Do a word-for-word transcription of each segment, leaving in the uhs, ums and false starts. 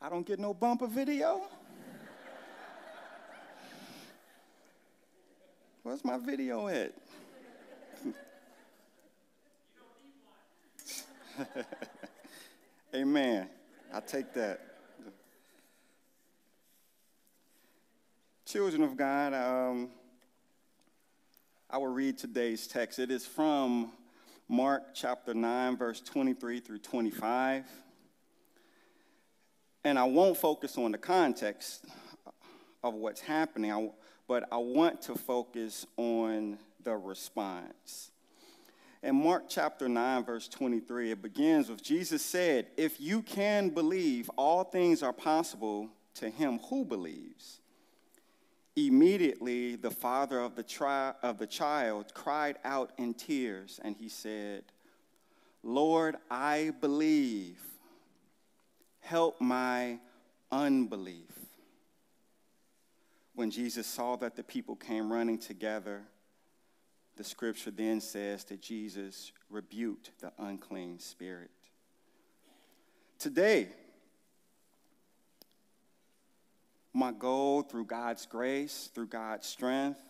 I don't get no bumper video. Where's my video at? You don't need one. Amen. I take that. Children of God, um, I will read today's text. It is from Mark chapter nine, verse twenty-three through twenty-five. And I won't focus on the context of what's happening, I, but I want to focus on the response. In Mark chapter nine, verse twenty-three, it begins with, Jesus said, "If you can believe, all things are possible to him who believes." Immediately, the father of the, tri- of the child cried out in tears, and he said, "Lord, I believe. Help my unbelief." When Jesus saw that the people came running together, the scripture then says that Jesus rebuked the unclean spirit. Today, my goal, through God's grace, through God's strength,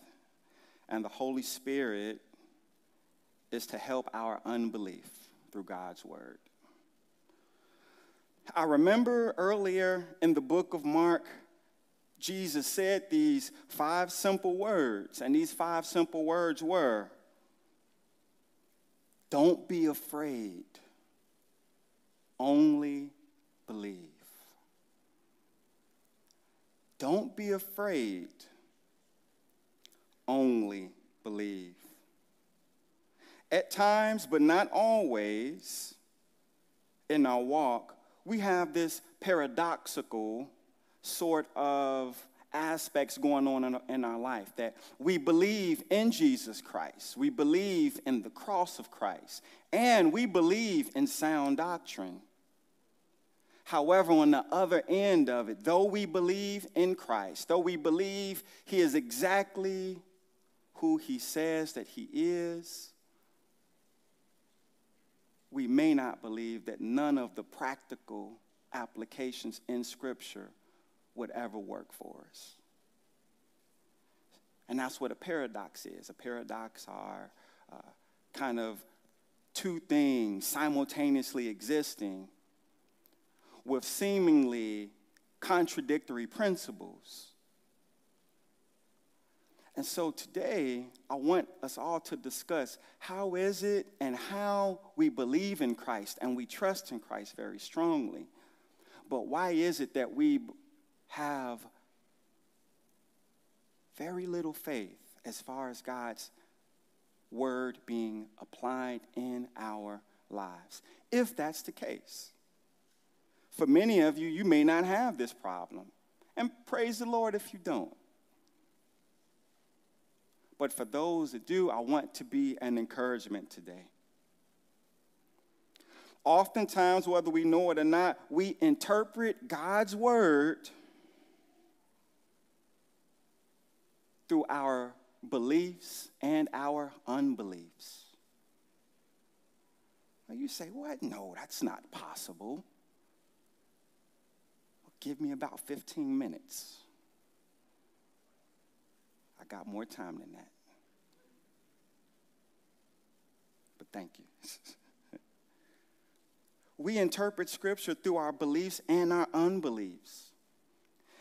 and the Holy Spirit, is to help our unbelief through God's word. I remember earlier in the book of Mark, Jesus said these five simple words, and these five simple words were, "Don't be afraid, only believe." Don't be afraid, only believe. At times, but not always, in our walk, we have this paradoxical sort of aspects going on in our life, that we believe in Jesus Christ, we believe in the cross of Christ, and we believe in sound doctrine. However, on the other end of it, though we believe in Christ, though we believe he is exactly who he says that he is, we may not believe that none of the practical applications in Scripture would ever work for us. And that's what a paradox is. A paradox are uh, kind of two things simultaneously existing, with seemingly contradictory principles. And so today, I want us all to discuss how is it and how we believe in Christ and we trust in Christ very strongly. But why is it that we have very little faith as far as God's word being applied in our lives? If that's the case. For many of you, you may not have this problem. And praise the Lord if you don't. But for those that do, I want to be an encouragement today. Oftentimes, whether we know it or not, we interpret God's word through our beliefs and our unbeliefs. Now you say, what? No, that's not possible. Give me about fifteen minutes. I got more time than that. But thank you. We interpret Scripture through our beliefs and our unbeliefs.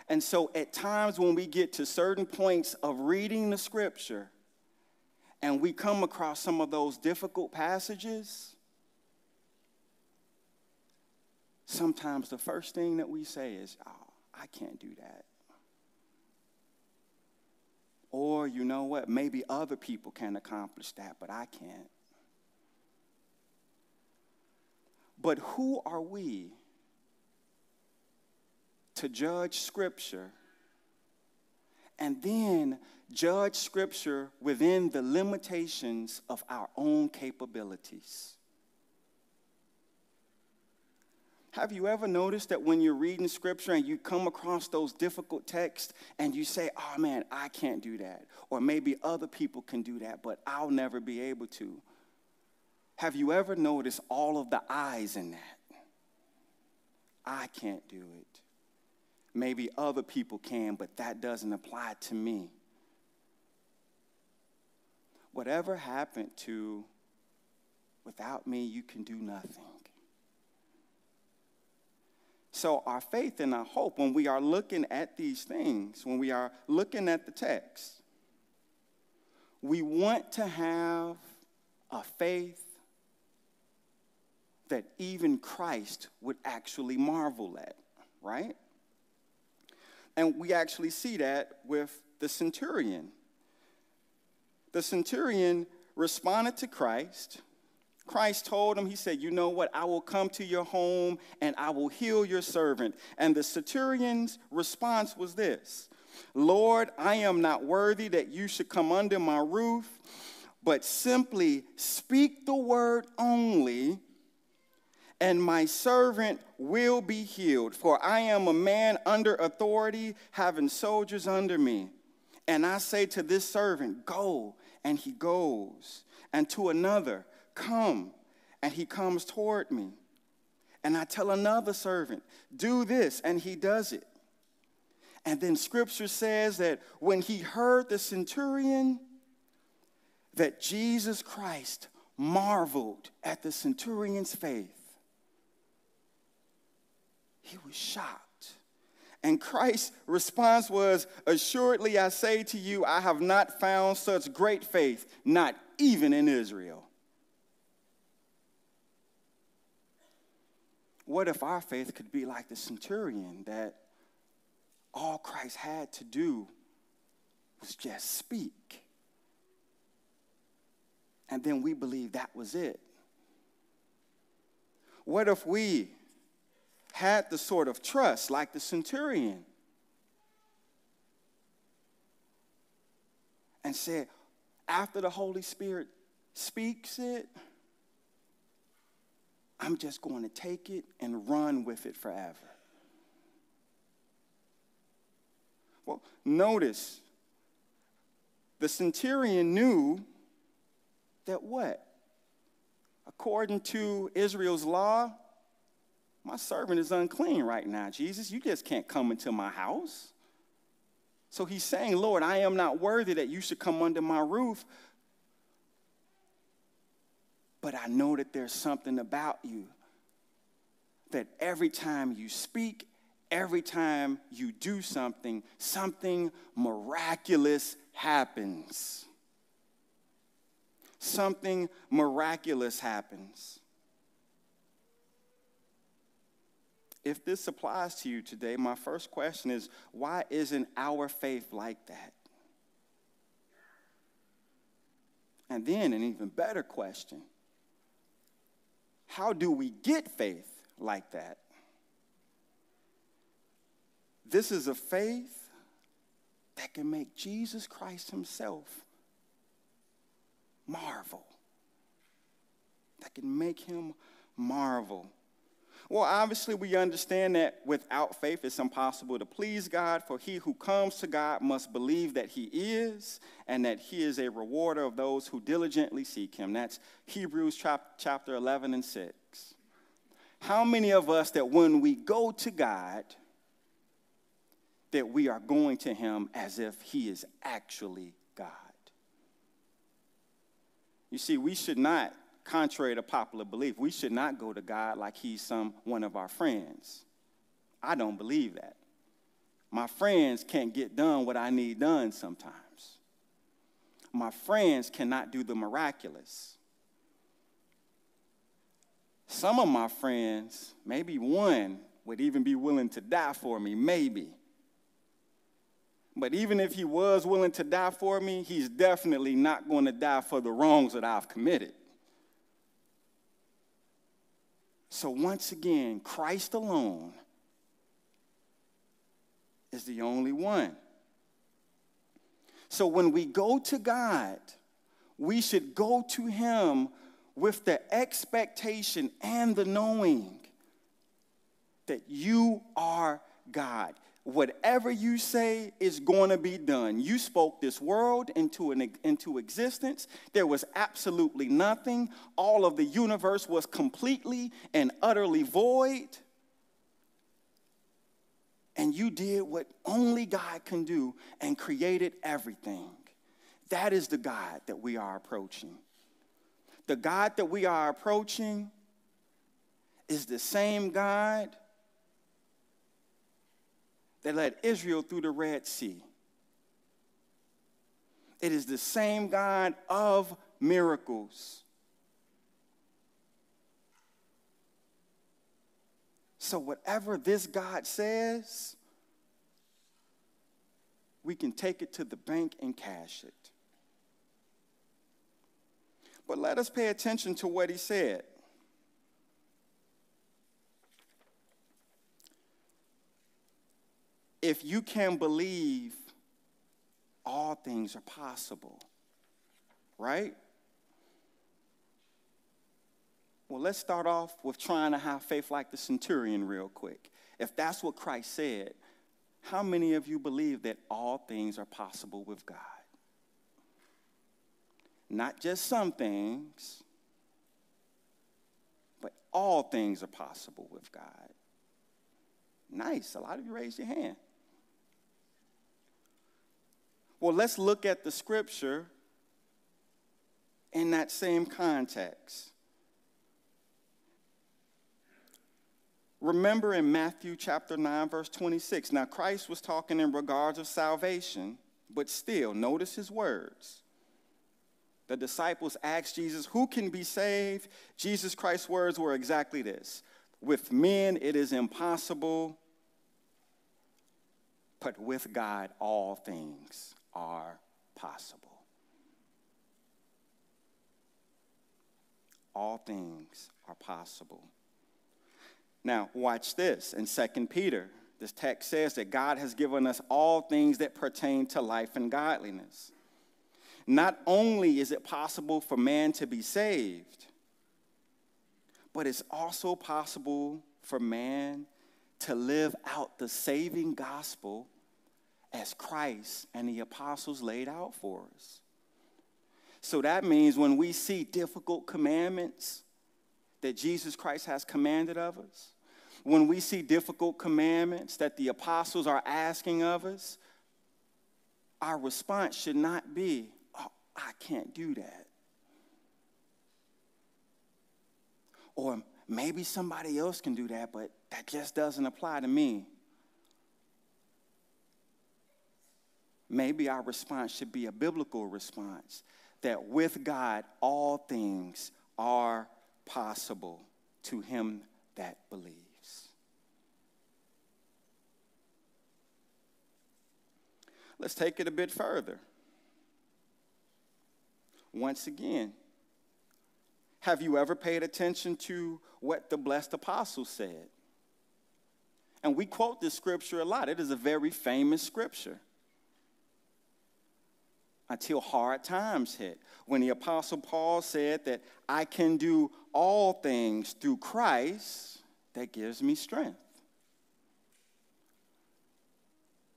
And so at times when we get to certain points of reading the Scripture and we come across some of those difficult passages, sometimes the first thing that we say is, oh, I can't do that. Or, you know what, maybe other people can accomplish that, but I can't. But who are we to judge Scripture and then judge Scripture within the limitations of our own capabilities? Have you ever noticed that when you're reading Scripture and you come across those difficult texts and you say, oh, man, I can't do that. Or maybe other people can do that, but I'll never be able to. Have you ever noticed all of the I's in that? I can't do it. Maybe other people can, but that doesn't apply to me. Whatever happened to, without me, you can do nothing. So our faith and our hope, when we are looking at these things, when we are looking at the text, we want to have a faith that even Christ would actually marvel at, right? And we actually see that with the centurion. The centurion responded to Christ. Christ told him, he said, you know what, I will come to your home and I will heal your servant. And the centurion's response was this, Lord, I am not worthy that you should come under my roof, but simply speak the word only, and my servant will be healed. For I am a man under authority, having soldiers under me. And I say to this servant, go, and he goes. And to another, come, and he comes toward me. And I tell another servant, do this, and he does it. And then Scripture says that when he heard the centurion, that Jesus Christ marveled at the centurion's faith. He was shocked. And Christ's response was, assuredly I say to you, I have not found such great faith, not even in Israel. What if our faith could be like the centurion, that all Christ had to do was just speak? And then we believe that was it. What if we had the sort of trust like the centurion and said, after the Holy Spirit speaks it, I'm just going to take it and run with it forever? Well, notice the centurion knew that what? According to Israel's law, my servant is unclean right now, Jesus. You just can't come into my house. So he's saying, Lord, I am not worthy that you should come under my roof. But I know that there's something about you that every time you speak, every time you do something, something miraculous happens. Something miraculous happens. If this applies to you today, my first question is, why isn't our faith like that? And then an even better question, how do we get faith like that? This is a faith that can make Jesus Christ himself marvel, that can make him marvel. Well, obviously, we understand that without faith, it's impossible to please God, for he who comes to God must believe that he is, and that he is a rewarder of those who diligently seek him. That's Hebrews chapter eleven and six. How many of us that when we go to God, that we are going to him as if he is actually God? You see, we should not. Contrary to popular belief, we should not go to God like he's some one of our friends. I don't believe that. My friends can't get done what I need done sometimes. My friends cannot do the miraculous. Some of my friends, maybe one, would even be willing to die for me, maybe. But even if he was willing to die for me, he's definitely not going to die for the wrongs that I've committed. So once again, Christ alone is the only one. So when we go to God, we should go to him with the expectation and the knowing that you are God. Whatever you say is going to be done. You spoke this world into, an, into existence. There was absolutely nothing. All of the universe was completely and utterly void. and you did what only God can do and created everything. That is the God that we are approaching. The God that we are approaching is the same God that led Israel through the Red Sea. It is the same God of miracles. So whatever this God says, we can take it to the bank and cash it. But let us pay attention to what he said. If you can believe, all things are possible, right? Well, let's start off with trying to have faith like the centurion real quick. If that's what Christ said, how many of you believe that all things are possible with God? Not just some things, but all things are possible with God. Nice. A lot of you raised your hand. Well, let's look at the scripture in that same context. Remember in Matthew chapter nine, verse twenty-six, now Christ was talking in regards of salvation, but still, notice his words. The disciples asked Jesus, who can be saved? Jesus Christ's words were exactly this. With men it is impossible, but with God all things are possible. All things are possible. Now, watch this. In Second Peter, this text says that God has given us all things that pertain to life and godliness. Not only is it possible for man to be saved, but it's also possible for man to live out the saving gospel as Christ and the apostles laid out for us. So that means when we see difficult commandments that Jesus Christ has commanded of us, when we see difficult commandments that the apostles are asking of us, our response should not be, oh, I can't do that. Or maybe somebody else can do that, but that just doesn't apply to me. Maybe our response should be a biblical response, that with God all things are possible to him that believes. Let's take it a bit further. Once again, have you ever paid attention to what the blessed apostles said? And we quote this scripture a lot. It is a very famous scripture. Until hard times hit, when the Apostle Paul said that I can do all things through Christ that gives me strength.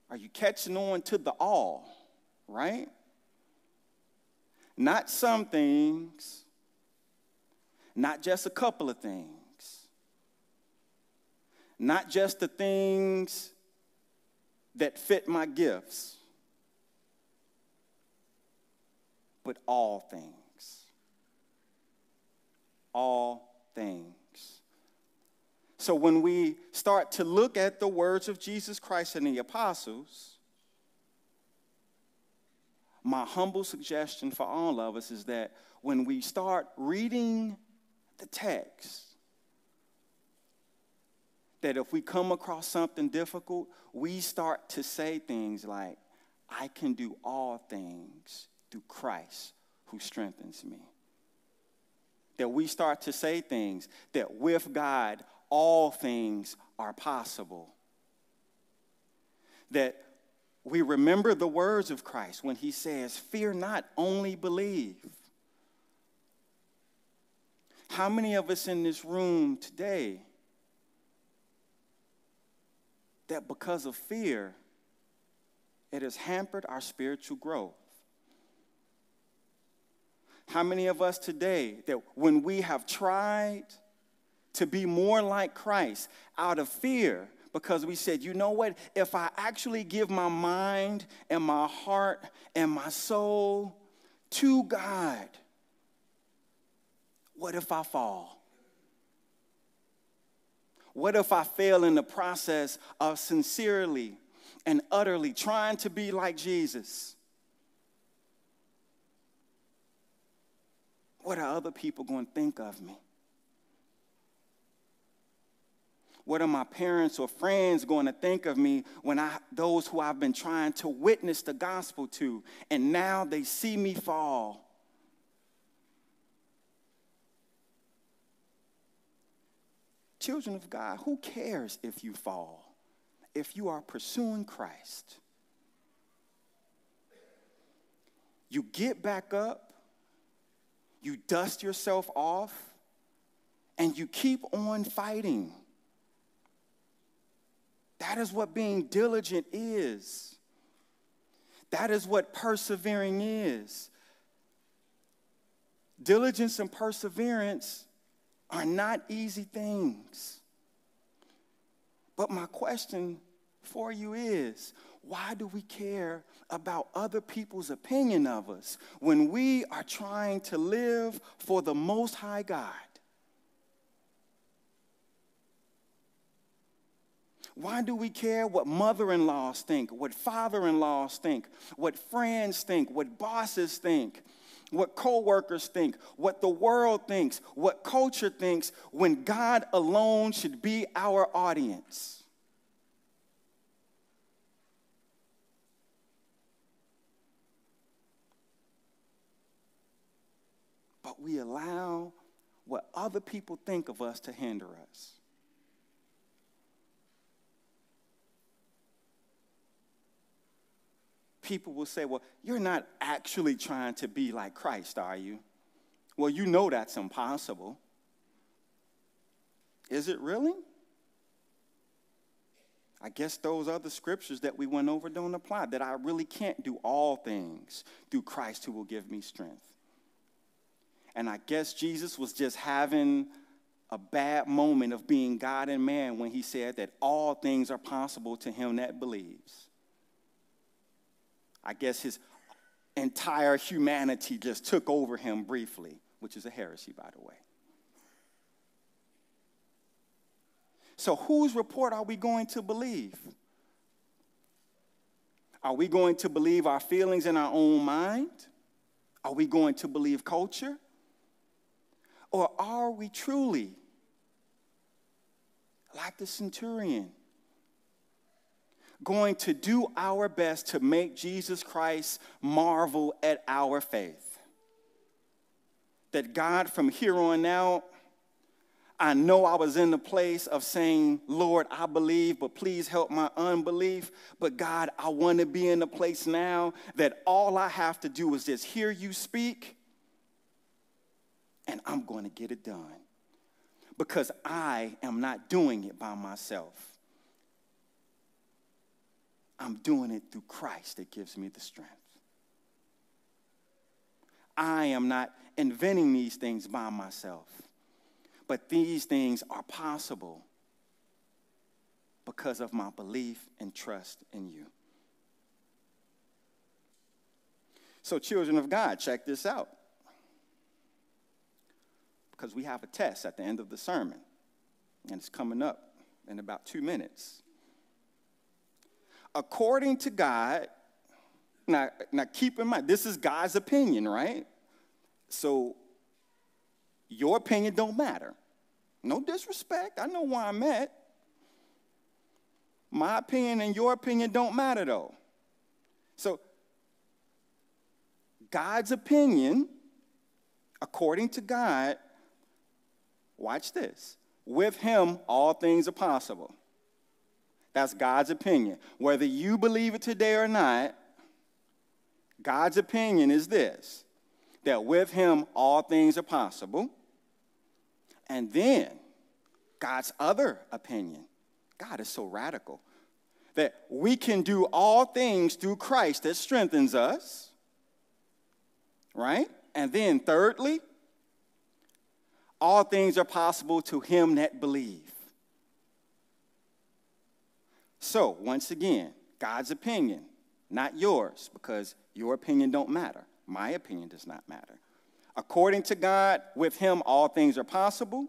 Are you catching on to the all, right? Not some things, not just a couple of things, not just the things that fit my gifts, but all things, all things. So when we start to look at the words of Jesus Christ and the apostles, my humble suggestion for all of us is that when we start reading the text, that if we come across something difficult, we start to say things like, I can do all things through Christ who strengthens me. That we start to say things that with God, all things are possible. That we remember the words of Christ when he says, fear not, only believe. How many of us in this room today that because of fear, it has hampered our spiritual growth? How many of us today that when we have tried to be more like Christ out of fear because we said, you know what? If I actually give my mind and my heart and my soul to God, what if I fall? What if I fail in the process of sincerely and utterly trying to be like Jesus? What are other people going to think of me? What are my parents or friends going to think of me when I, those who I've been trying to witness the gospel to, and now they see me fall? Children of God, who cares if you fall, if you are pursuing Christ? You get back up, you dust yourself off, and you keep on fighting. That is what being diligent is. That is what persevering is. Diligence and perseverance are not easy things. But my question for you is, why do we care about other people's opinion of us when we are trying to live for the Most High God? Why do we care what mother-in-laws think, what father-in-laws think, what friends think, what bosses think, what co-workers think, what the world thinks, what culture thinks, when God alone should be our audience? But we allow what other people think of us to hinder us. People will say, well, you're not actually trying to be like Christ, are you? Well, you know that's impossible. Is it really? I guess those other scriptures that we went over don't apply, that I really can't do all things through Christ who will give me strength. And I guess Jesus was just having a bad moment of being God and man when he said that all things are possible to him that believes. I guess his entire humanity just took over him briefly, which is a heresy, by the way. So whose report are we going to believe? Are we going to believe our feelings in our own mind? Are we going to believe culture? Or are we truly like the centurion, going to do our best to make Jesus Christ marvel at our faith? That God, from here on out, I know I was in the place of saying, Lord, I believe, but please help my unbelief. But God, I want to be in the place now that all I have to do is just hear you speak, and I'm going to get it done because I am not doing it by myself. I'm doing it through Christ that gives me the strength. I am not inventing these things by myself, but these things are possible because of my belief and trust in you. So, children of God, check this out, because we have a test at the end of the sermon, and it's coming up in about two minutes. According to God, now, now keep in mind, this is God's opinion, right? So your opinion don't matter. No disrespect. I know where I'm at. My opinion and your opinion don't matter, though. So God's opinion, according to God, watch this. With him, all things are possible. That's God's opinion. Whether you believe it today or not, God's opinion is this, that with him all things are possible. And then God's other opinion, God is so radical, that we can do all things through Christ that strengthens us, right? And then thirdly, all things are possible to him that believes. So, once again, God's opinion, not yours, because your opinion don't matter. My opinion does not matter. According to God, with him, all things are possible.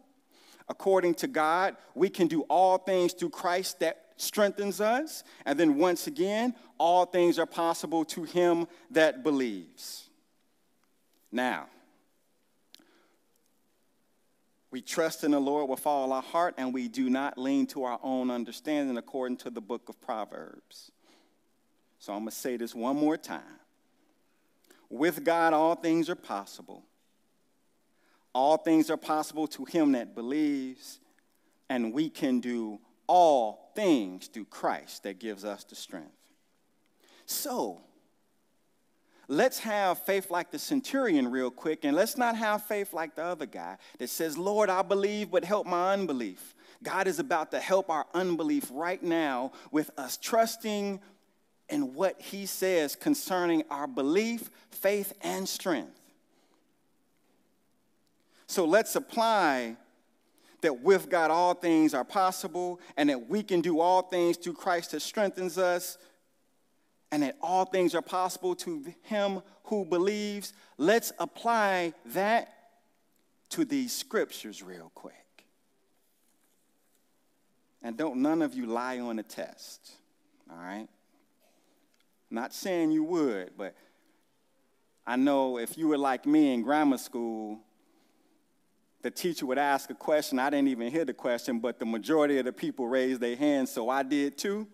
According to God, we can do all things through Christ that strengthens us. And then once again, all things are possible to him that believes. Now, we trust in the Lord with all our heart, and we do not lean to our own understanding, according to the book of Proverbs. So I'm going to say this one more time. With God, all things are possible. All things are possible to him that believes, and we can do all things through Christ that gives us the strength. So, let's have faith like the centurion real quick, and let's not have faith like the other guy that says, Lord, I believe, but help my unbelief. God is about to help our unbelief right now with us trusting in what he says concerning our belief, faith, and strength. So let's apply that with God all things are possible, and that we can do all things through Christ that strengthens us, and that all things are possible to him who believes. Let's apply that to these scriptures real quick. And don't none of you lie on the test, all right? Not saying you would, but I know if you were like me in grammar school, the teacher would ask a question. I didn't even hear the question, but the majority of the people raised their hands, so I did too.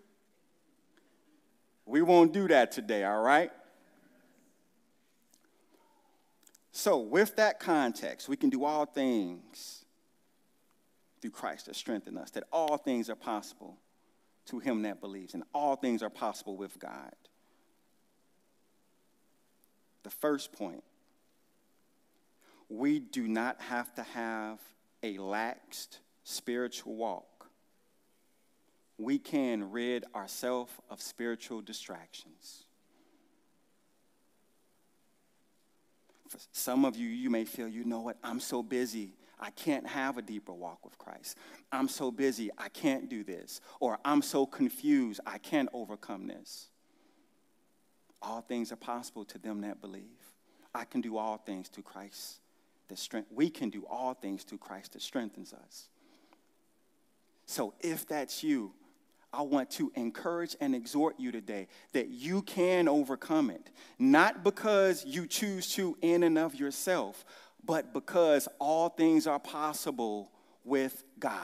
We won't do that today, all right? So with that context, we can do all things through Christ that strengthens us, that all things are possible to him that believes, and all things are possible with God. The first point, we do not have to have a laxed spiritual walk. We can rid ourselves of spiritual distractions. For some of you, you may feel, you know what, I'm so busy, I can't have a deeper walk with Christ. I'm so busy, I can't do this. Or I'm so confused, I can't overcome this. All things are possible to them that believe. I can do all things through Christ. The strength, we can do all things through Christ that strengthens us. So if that's you, I want to encourage and exhort you today that you can overcome it. Not because you choose to in and of yourself, but because all things are possible with God.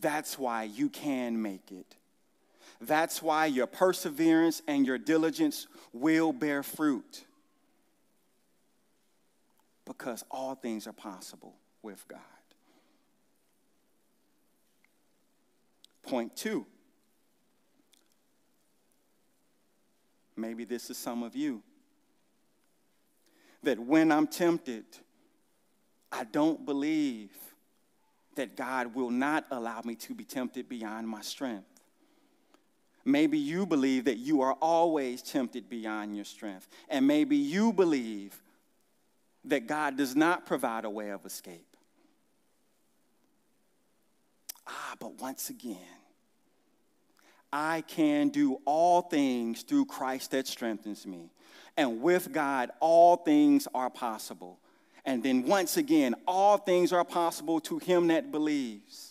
That's why you can make it. That's why your perseverance and your diligence will bear fruit. Because all things are possible with God. Point two. Maybe this is some of you. That when I'm tempted, I don't believe that God will not allow me to be tempted beyond my strength. Maybe you believe that you are always tempted beyond your strength. And maybe you believe that God does not provide a way of escape. Ah, but once again, I can do all things through Christ that strengthens me. And with God, all things are possible. And then once again, all things are possible to him that believes.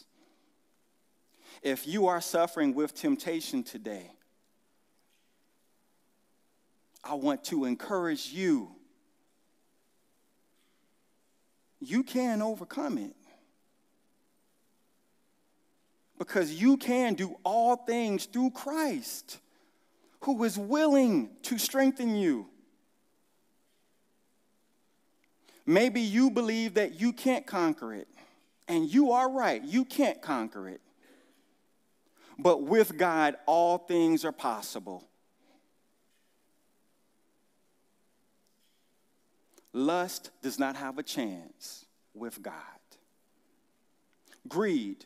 If you are suffering with temptation today, I want to encourage you. You can overcome it. Because you can do all things through Christ, who is willing to strengthen you. Maybe you believe that you can't conquer it. And you are right, you can't conquer it. But with God, all things are possible. Lust does not have a chance with God. Greed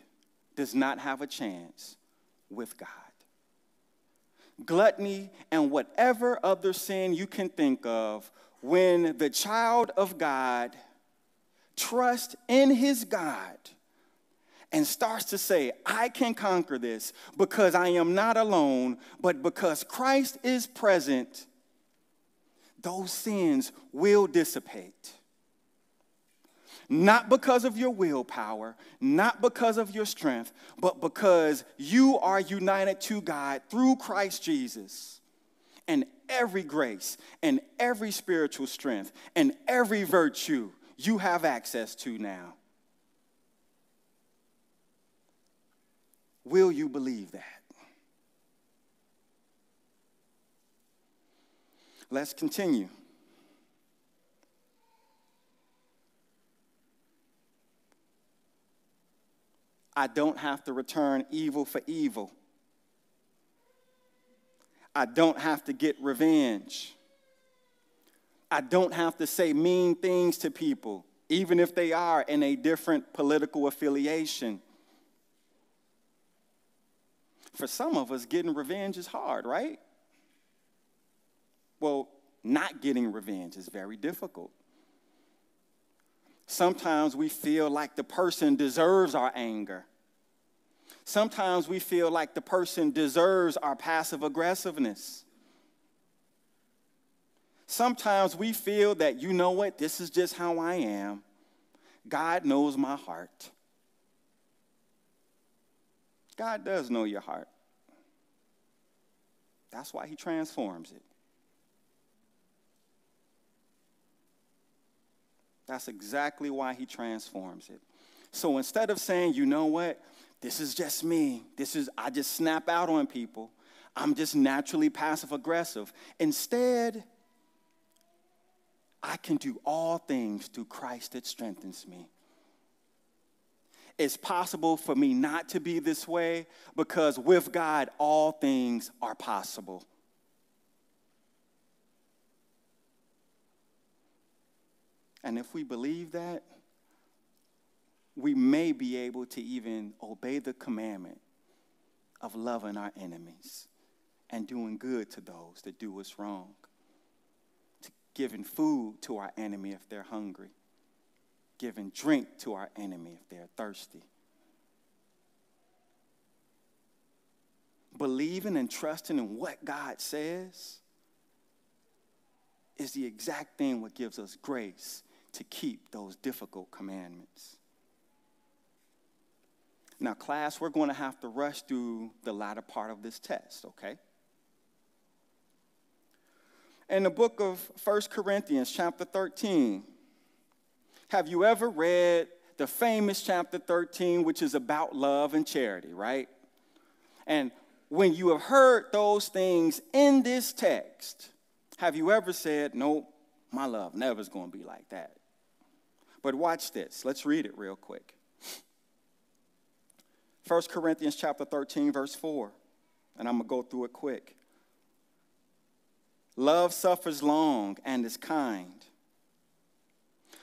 does not have a chance with God. Gluttony and whatever other sin you can think of, when the child of God trusts in his God and starts to say, I can conquer this because I am not alone, but because Christ is present, those sins will dissipate. Not because of your willpower, not because of your strength, but because you are united to God through Christ Jesus. And every grace and every spiritual strength and every virtue you have access to now. Will you believe that? Let's continue. I don't have to return evil for evil. I don't have to get revenge. I don't have to say mean things to people, even if they are in a different political affiliation. For some of us, getting revenge is hard, right? Well, not getting revenge is very difficult. Sometimes we feel like the person deserves our anger. Sometimes we feel like the person deserves our passive aggressiveness. Sometimes we feel that, you know what, this is just how I am. God knows my heart. God does know your heart. That's why he transforms it. That's exactly why he transforms it. So instead of saying, you know what, this is just me. This is, I just snap out on people. I'm just naturally passive aggressive. Instead, I can do all things through Christ that strengthens me. It's possible for me not to be this way because with God, all things are possible. And if we believe that, we may be able to even obey the commandment of loving our enemies and doing good to those that do us wrong, to giving food to our enemy if they're hungry, giving drink to our enemy if they're thirsty. Believing and trusting in what God says is the exact thing that gives us grace to keep those difficult commandments. Now, class, we're going to have to rush through the latter part of this test, okay? In the book of First Corinthians, chapter thirteen, have you ever read the famous chapter thirteen, which is about love and charity, right? And when you have heard those things in this text, have you ever said, nope, my love never is going to be like that? But watch this. Let's read it real quick. First Corinthians chapter thirteen, verse four, and I'm going to go through it quick. Love suffers long and is kind.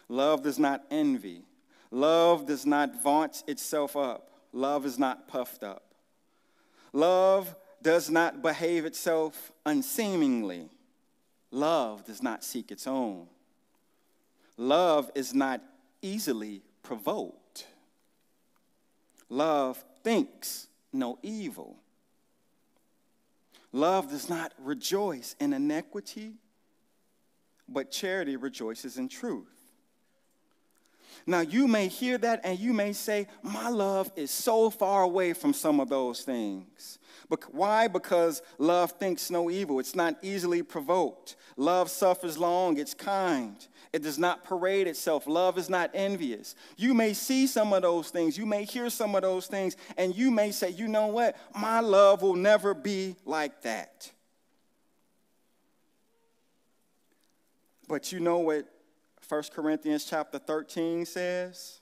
Love does not envy. Love does not vaunt itself up. Love is not puffed up. Love does not behave itself unseemingly. Love does not seek its own. Love is not easily provoked. Love thinks no evil. Love does not rejoice in iniquity, but charity rejoices in truth. Now, you may hear that and you may say, my love is so far away from some of those things. But why? Because love thinks no evil. It's not easily provoked. Love suffers long. It's kind. It does not parade itself. Love is not envious. You may see some of those things. You may hear some of those things. And you may say, you know what? My love will never be like that. But you know what? First Corinthians chapter thirteen says,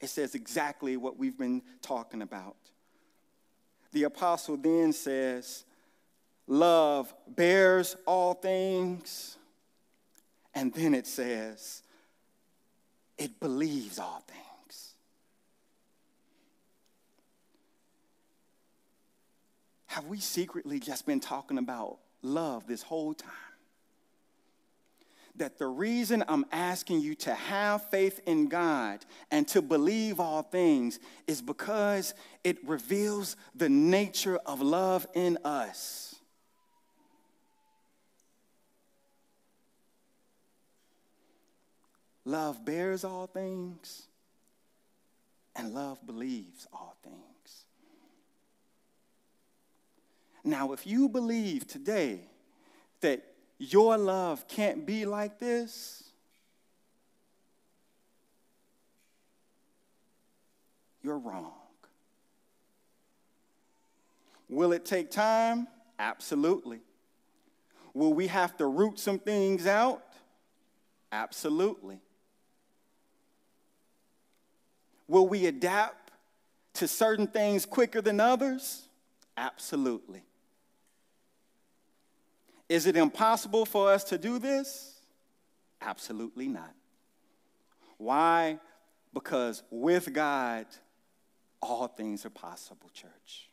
it says exactly what we've been talking about. The apostle then says, love bears all things. And then it says, it believes all things. Have we secretly just been talking about love this whole time? that the reason I'm asking you to have faith in God and to believe all things is because it reveals the nature of love in us. Love bears all things, and love believes all things. Now, if you believe today that your love can't be like this, you're wrong. Will it take time? Absolutely. Will we have to root some things out? Absolutely. Will we adapt to certain things quicker than others? Absolutely. Is it impossible for us to do this? Absolutely not. Why? Because with God, all things are possible, church.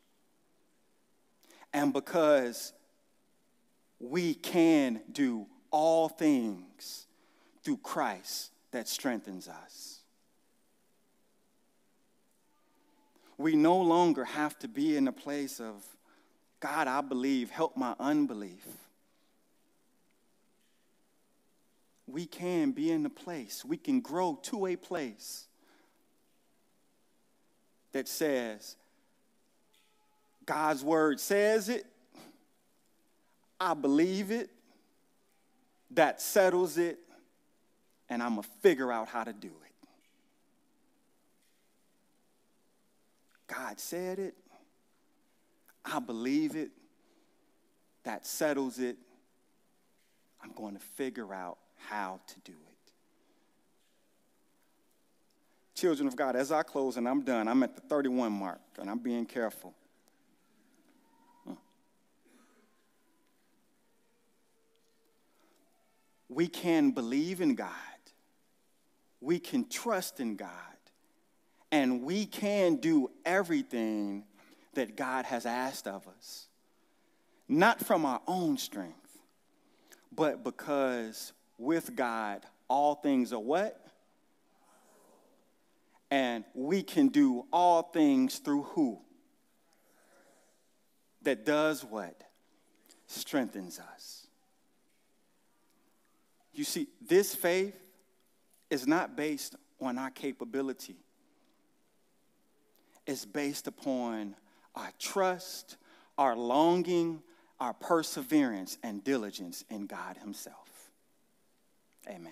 And because we can do all things through Christ that strengthens us. We no longer have to be in a place of, God, I believe, help my unbelief. We can be in a place, we can grow to a place that says, God's word says it, I believe it, that settles it, and I'm going to figure out how to do it. God said it, I believe it, that settles it, I'm going to figure out how to do it. Children of God, as I close and I'm done, I'm at the thirty-one mark, and I'm being careful. Huh. We can believe in God. We can trust in God. And we can do everything that God has asked of us. Not from our own strength, but because with God, all things are what? And we can do all things through who? That does what? Strengthens us. You see, this faith is not based on our capability. It's based upon our trust, our longing, our perseverance, and diligence in God Himself. Amen.